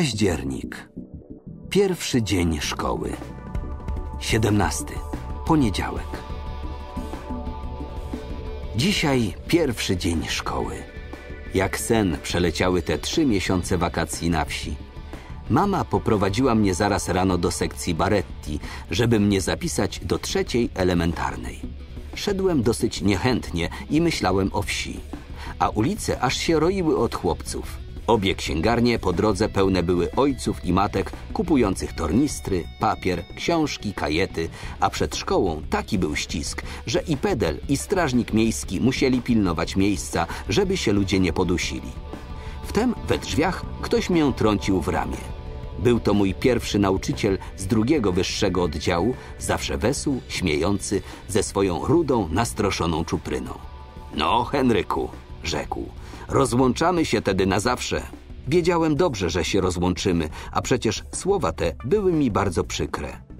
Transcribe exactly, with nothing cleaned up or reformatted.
Październik. Pierwszy dzień szkoły. siedemnasty. Poniedziałek. Dzisiaj pierwszy dzień szkoły. Jak sen przeleciały te trzy miesiące wakacji na wsi. Mama poprowadziła mnie zaraz rano do sekcji Baretti, żeby mnie zapisać do trzeciej elementarnej. Szedłem dosyć niechętnie i myślałem o wsi. A ulice aż się roiły od chłopców. Obie księgarnie po drodze pełne były ojców i matek kupujących tornistry, papier, książki, kajety, a przed szkołą taki był ścisk, że i pedel, i strażnik miejski musieli pilnować miejsca, żeby się ludzie nie podusili. Wtem we drzwiach ktoś mnie trącił w ramię. Był to mój pierwszy nauczyciel z drugiego wyższego oddziału, zawsze wesół, śmiejący, ze swoją rudą, nastroszoną czupryną. No, Henryku, rzekł. Rozłączamy się tedy na zawsze. Wiedziałem dobrze, że się rozłączymy, a przecież słowa te były mi bardzo przykre.